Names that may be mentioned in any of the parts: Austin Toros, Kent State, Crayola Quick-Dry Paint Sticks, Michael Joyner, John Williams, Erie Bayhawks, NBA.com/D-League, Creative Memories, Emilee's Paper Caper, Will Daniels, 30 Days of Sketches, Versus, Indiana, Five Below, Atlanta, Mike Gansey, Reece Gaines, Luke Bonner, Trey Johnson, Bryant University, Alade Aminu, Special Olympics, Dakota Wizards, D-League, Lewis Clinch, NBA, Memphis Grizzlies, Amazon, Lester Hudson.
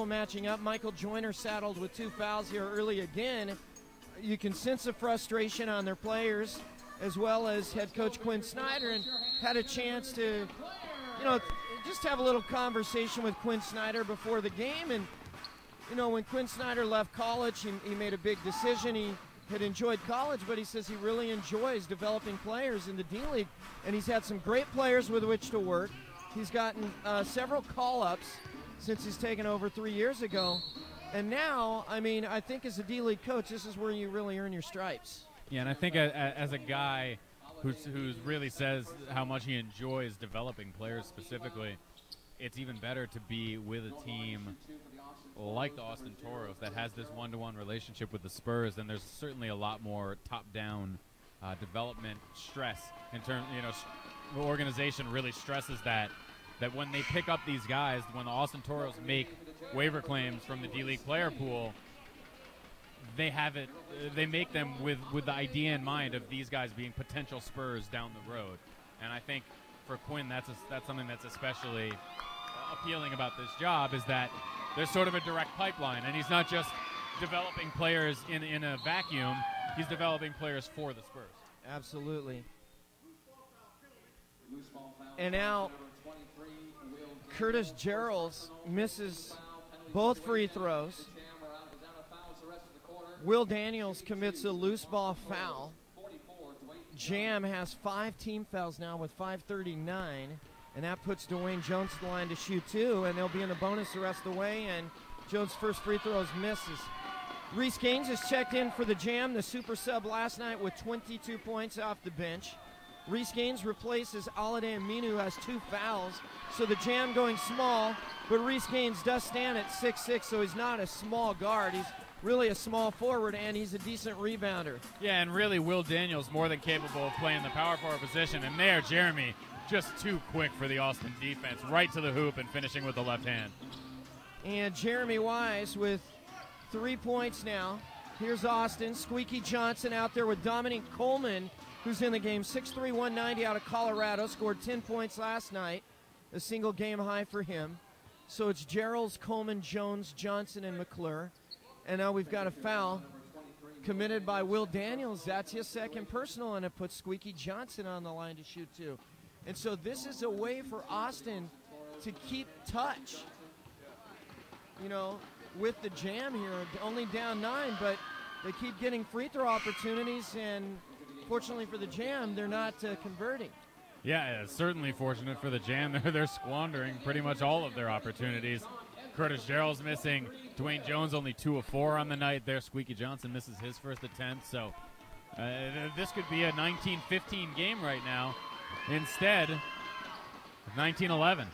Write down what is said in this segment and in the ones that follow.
trouble matching up. Michael Joyner saddled with two fouls here early again. You can sense the frustration on their players, as well as head coach Quinn Snyder, and had a chance to, you know, just have a little conversation with Quinn Snyder before the game. And, you know, when Quinn Snyder left college, he made a big decision. He had enjoyed college, but he says he really enjoys developing players in the D-League, and he's had some great players with which to work. He's gotten several call-ups since he's taken over 3 years ago. And now, I mean, I think as a D-League coach, this is where you really earn your stripes. Yeah, and I think as a guy who's really says how much he enjoys developing players specifically, it's even better to be with a team like the Austin Toros that has this one-to-one relationship with the Spurs. And there's certainly a lot more top-down development stress in terms, you know, the organization really stresses that when they pick up these guys, when the Austin Toros make waiver claims from the D-League player pool, they make them with the idea in mind of these guys being potential Spurs down the road. And I think for Quinn, that's something that's especially appealing about this job, is that there's sort of a direct pipeline, and he's not just developing players in a vacuum, he's developing players for the Spurs. Absolutely. And now Curtis Jerrells misses both free throws. Will Daniels commits a loose ball foul. Jam has 5 team fouls now with 5:39, and that puts Dwayne Jones to the line to shoot two, and they'll be in the bonus the rest of the way, and Jones' first free throws misses. Reece Gaines has checked in for the Jam, the super sub last night with 22 points off the bench. Reece Gaines replaces Alade Aminu, who has 2 fouls, so the Jam going small, but Reece Gaines does stand at 6'6", so he's not a small guard. He's really a small forward, and he's a decent rebounder. Yeah, and really Will Daniels more than capable of playing the power forward position, and there, Jeremy, just too quick for the Austin defense, right to the hoop and finishing with the left hand. And Jeremy Wise with 3 points now. Here's Austin. Squeaky Johnson out there with Dominique Coleman, who's in the game. 6'3", 190 out of Colorado, scored 10 points last night, a single game high for him. So it's Jerrells, Coleman, Jones, Johnson, and McClure. And now we've got a foul committed by Will Daniels. That's his second personal, and it puts Squeaky Johnson on the line to shoot two. And so this is a way for Austin to keep touch, you know, with the Jam here. Only down 9, but they keep getting free throw opportunities, and fortunately for the Jam, they're not converting. Yeah, it's certainly fortunate for the Jam. They're squandering pretty much all of their opportunities. Curtis Jerrells missing. Dwayne Jones only 2 of 4 on the night there. Squeaky Johnson misses his first attempt. So this could be a 19-15 game right now. Instead, 19-11.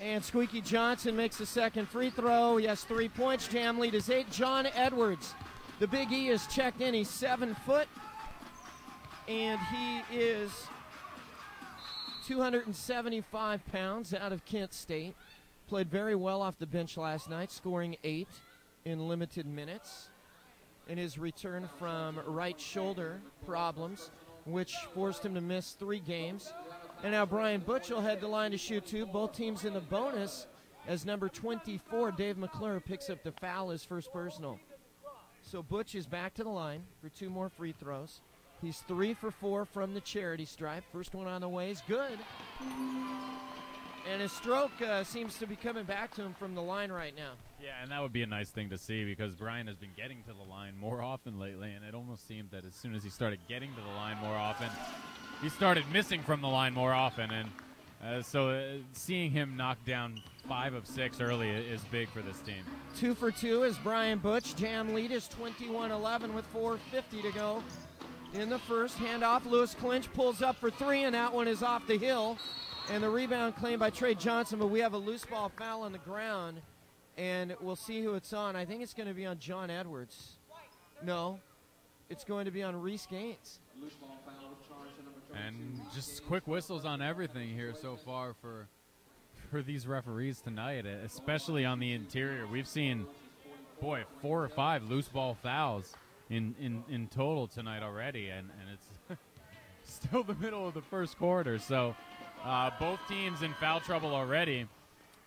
And Squeaky Johnson makes the second free throw. He has 3 points. Jam lead is 8. John Edwards, the Big E, is checked in. He's 7 foot, and he is 275 pounds out of Kent State. Played very well off the bench last night, scoring 8 in limited minutes in his return from right shoulder problems, which forced him to miss 3 games. And now Brian Butch will head the line to shoot 2, both teams in the bonus, as number 24, Dave McClure, picks up the foul, his first personal. So Butch is back to the line for 2 more free throws. He's 3 for 4 from the charity stripe. First one on the way is good. And his stroke seems to be coming back to him from the line right now. Yeah, and that would be a nice thing to see, because Brian has been getting to the line more often lately, and it almost seemed that as soon as he started getting to the line more often, he started missing from the line more often. And so seeing him knock down 5 of 6 early is big for this team. 2 for 2 is Brian Butch. Jam lead is 21-11 with 4:50 to go in the first. Handoff, Lewis Clinch pulls up for 3, and that one is off the hill. And the rebound claimed by Trey Johnson, but we have a loose ball foul on the ground, and we'll see who it's on. I think it's going to be on John Edwards. No, it's going to be on Reece Gaines. And just quick whistles on everything here so far for these referees tonight, especially on the interior. We've seen, boy, 4 or 5 loose ball fouls in total tonight already, and it's still the middle of the first quarter, so... both teams in foul trouble already.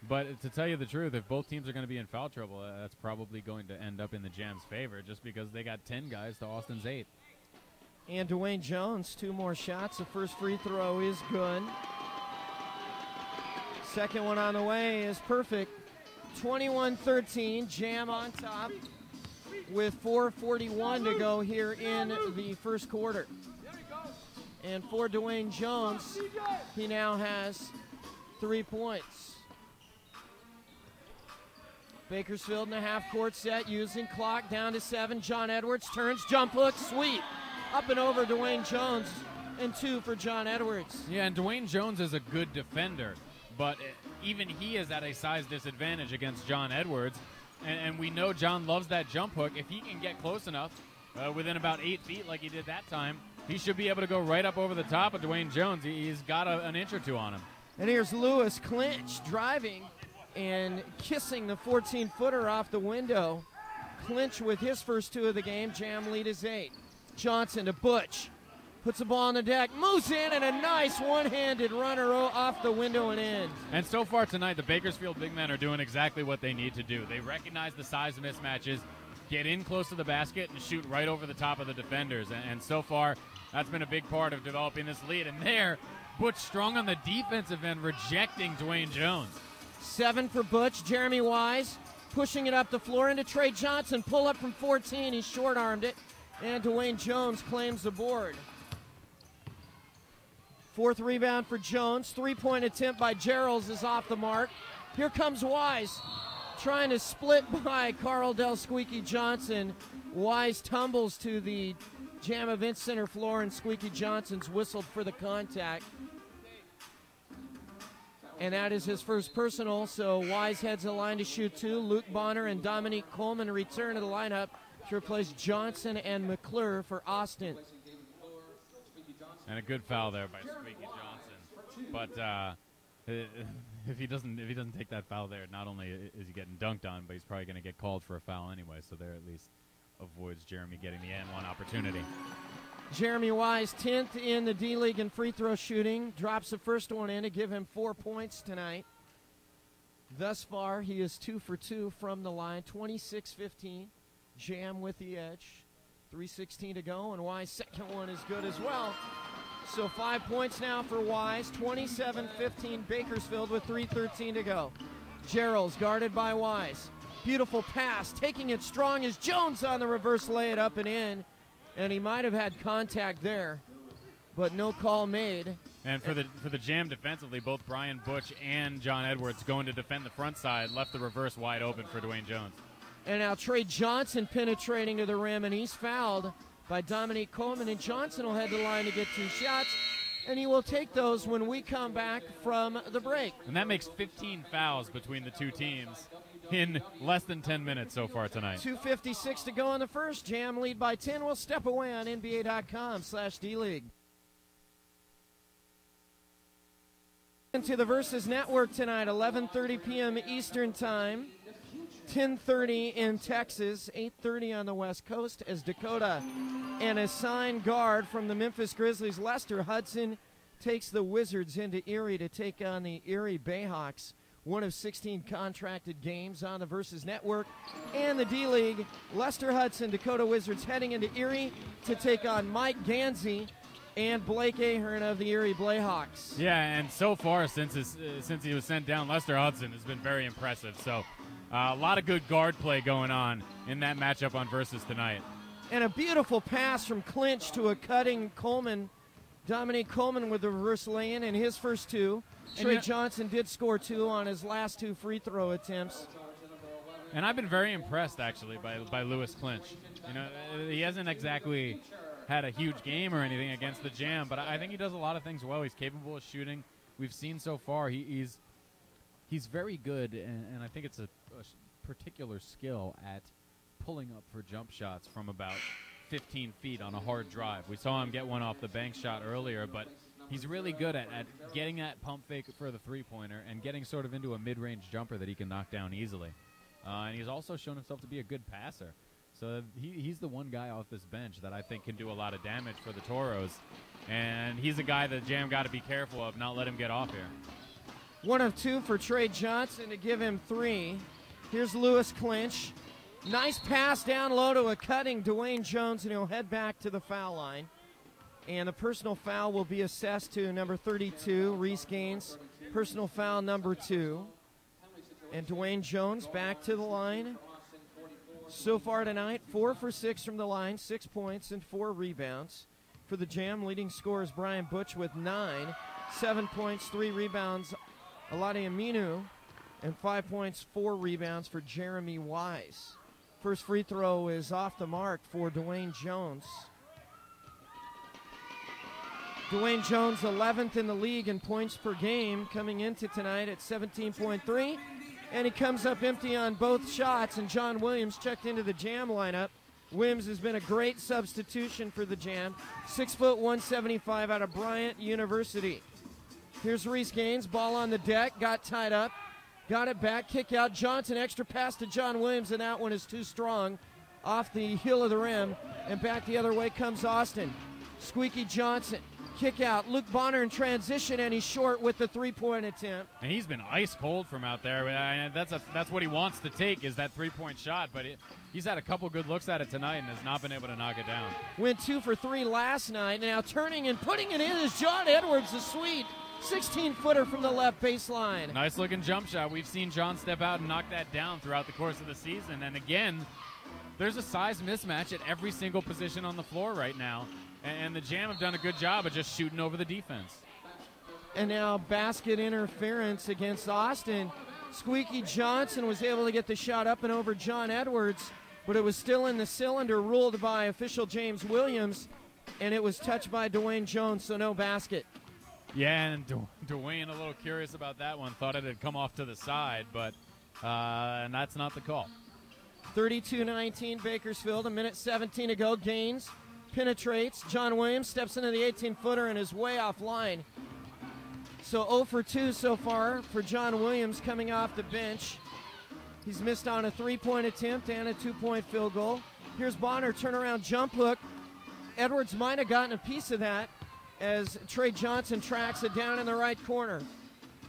But to tell you the truth, if both teams are going to be in foul trouble, that's probably going to end up in the Jam's favor just because they got 10 guys to Austin's 8. And Dwayne Jones, two more shots. The first free throw is good. Second one on the way is perfect. 21-13, Jam on top with 4:41 to go here in the first quarter. And for Dwayne Jones, he now has 3 points. Bakersfield in a half-court set using clock, down to 7. John Edwards turns, jump hook, sweep. Up and over Dwayne Jones, and 2 for John Edwards. Yeah, and Dwayne Jones is a good defender, but even he is at a size disadvantage against John Edwards. And we know John loves that jump hook. If he can get close enough, within about 8 feet like he did that time, he should be able to go right up over the top of Dwayne Jones. He's got an inch or two on him. And here's Lewis Clinch driving and kissing the 14-footer off the window. Clinch with his first 2 of the game. Jam lead is 8. Johnson to Butch. Puts the ball on the deck, moves in, and a nice one-handed runner off the window and in. And so far tonight, the Bakersfield big men are doing exactly what they need to do. They recognize the size mismatches, get in close to the basket, and shoot right over the top of the defenders. And so far, that's been a big part of developing this lead. And there, Butch strong on the defensive end, rejecting Dwayne Jones. 7 for Butch. Jeremy Wise pushing it up the floor into Trey Johnson. Pull up from 14. He short-armed it. And Dwayne Jones claims the board. Fourth rebound for Jones. Three-point attempt by Jerrells is off the mark. Here comes Wise, trying to split by Carl Del Squeaky Johnson. Wise tumbles to the Jam Event Center floor, and Squeaky Johnson's whistled for the contact. And that is his first personal, so Wise heads the line to shoot 2. Luke Bonner and Dominique Coleman return to the lineup to replace Johnson and McClure for Austin. And a good foul there by Squeaky Johnson. But if he doesn't take that foul there, not only is he getting dunked on, but he's probably going to get called for a foul anyway. So there at least avoids Jeremy getting the N1 opportunity. Jeremy Wise, 10th in the D-League in free throw shooting, drops the first one in to give him 4 points tonight. Thus far, he is 2 for 2 from the line, 26-15. Jam with the edge. 3:16 to go, and Wise second one is good as well. So 5 points now for Wise. 27-15 Bakersfield with 3:13 to go. Jerrells guarded by Wise. Beautiful pass, taking it strong as Jones on the reverse lay it up and in. And he might have had contact there, but no call made. And for the Jam defensively, both Brian Butch and John Edwards going to defend the front side left the reverse wide open for Dwayne Jones. And now Trey Johnson penetrating to the rim, and he's fouled by Dominique Coleman. And Johnson will head the line to get 2 shots, and he will take those when we come back from the break. And that makes 15 fouls between the two teams in less than 10 minutes so far tonight. 2:56 to go in the first. Jam lead by 10. We'll step away on NBA.com/D-League. Into the Versus Network tonight, 11:30 p.m. Eastern Time. 10:30 in Texas, 8:30 on the West Coast as Dakota and a signed guard from the Memphis Grizzlies, Lester Hudson, takes the Wizards into Erie to take on the Erie Bayhawks. One of 16 contracted games on the Versus Network and the D-League. Lester Hudson, Dakota Wizards heading into Erie to take on Mike Gansey and Blake Ahern of the Erie Bayhawks. Yeah, and so far since he was sent down, Lester Hudson has been very impressive. So a lot of good guard play going on in that matchup on Versus tonight. And a beautiful pass from Clinch to a cutting Coleman. Dominique Coleman with the reverse lay-in and his first 2. Trey Johnson did score 2 on his last 2 free throw attempts. And I've been very impressed, actually, by Lewis Clinch. You know, he hasn't exactly had a huge game or anything against the Jam, but I think he does a lot of things well. He's capable of shooting. We've seen so far he's very good, and I think it's a particular skill at pulling up for jump shots from about 15 feet on a hard drive. We saw him get one off the bank shot earlier, but he's really good at getting that pump fake for the three-pointer and getting sort of into a mid-range jumper that he can knock down easily. And he's also shown himself to be a good passer. So he's the one guy off this bench that I think can do a lot of damage for the Toros. And he's a guy that Jam got to be careful of, not let him get off here. One of two for Trey Johnson to give him three. Here's Lewis Clinch. Nice pass down low to a cutting Dwayne Jones, and he'll head back to the foul line. And the personal foul will be assessed to number 32, Reece Gaines. Personal foul number 2. And Dwayne Jones back to the line. So far tonight, 4 for 6 from the line, 6 points and 4 rebounds. For the Jam, leading scorer is Brian Butch with 9. 7 points, 3 rebounds, Alade Aminu, and 5 points, 4 rebounds for Jeremy Wise. First free throw is off the mark for Dwayne Jones. Dwayne Jones, 11th in the league in points per game, coming into tonight at 17.3. And he comes up empty on both shots, and John Williams checked into the Jam lineup. Williams has been a great substitution for the Jam. 6 foot 175 out of Bryant University. Here's Reece Gaines, ball on the deck, got tied up, got it back, kick out, Johnson, extra pass to John Williams, and that one is too strong. Off the heel of the rim, and back the other way comes Austin. Squeaky Johnson, kick out, Luke Bonner in transition, and he's short with the three-point attempt. And he's been ice cold from out there. That's what he wants to take, is that three-point shot, but he's had a couple good looks at it tonight and has not been able to knock it down. Went 2 for 3 last night. Now turning and putting it in is John Edwards, the Swede. 16-footer from the left baseline. Nice-looking jump shot. We've seen John step out and knock that down throughout the course of the season. And again, there's a size mismatch at every single position on the floor right now. And the Jam have done a good job of just shooting over the defense. And now basket interference against Austin. Squeaky Johnson was able to get the shot up and over John Edwards, but it was still in the cylinder, ruled by official James Williams, and it was touched by Dwayne Jones, so no basket. Yeah, and Dwayne a little curious about that one. Thought it had come off to the side, but and that's not the call. 32-19 Bakersfield, a minute 17 to go. Gaines penetrates. John Williams steps into the 18-footer and is way off line. So 0 for 2 so far for John Williams coming off the bench. He's missed on a three-point attempt and a two-point field goal. Here's Bonner, turnaround jump hook. Edwards might have gotten a piece of that, as Trey Johnson tracks it down in the right corner.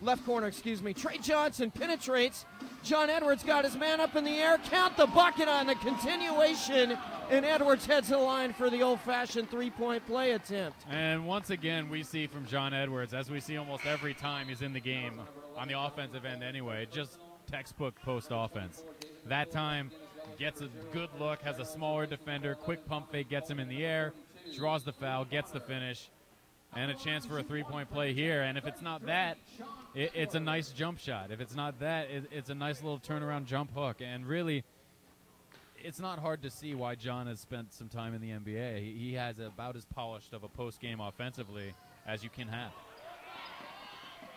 Left corner, excuse me. Trey Johnson penetrates. John Edwards got his man up in the air. Count the bucket on the continuation. And Edwards heads the line for the old-fashioned three-point play attempt. And once again, we see from John Edwards, as we see almost every time he's in the game, on the offensive end anyway, just textbook post-offense. That time, gets a good look, has a smaller defender, quick pump fake, gets him in the air, draws the foul, gets the finish. And a chance for a three-point play here. And if it's not that, it's a nice jump shot. If it's not that, it's a nice little turnaround jump hook. And really, it's not hard to see why John has spent some time in the NBA. He has about as polished of a post-game offensively as you can have.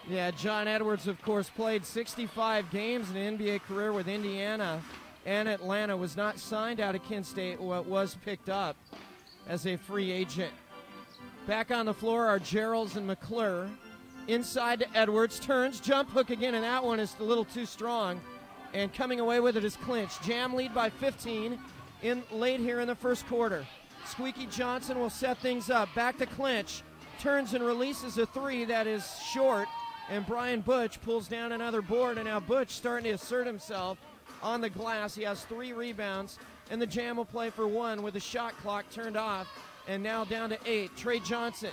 Yeah, John Edwards, of course, played 65 games in an NBA career with Indiana and Atlanta. Was not signed out of Kent State, but was picked up as a free agent. Back on the floor are Jerrells and McClure. Inside to Edwards, turns, jump hook again, and that one is a little too strong. And coming away with it is Clinch. Jam lead by 15 in late here in the first quarter. Squeaky Johnson will set things up. Back to Clinch. Turns and releases a three that is short. And Brian Butch pulls down another board, and now Butch starting to assert himself on the glass. He has 3 rebounds, and the Jam will play for 1 with the shot clock turned off. And now down to 8. Trey Johnson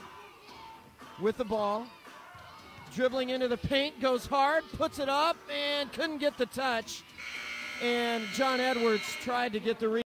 with the ball. Dribbling into the paint, goes hard, puts it up, and couldn't get the touch. And John Edwards tried to get the rebound.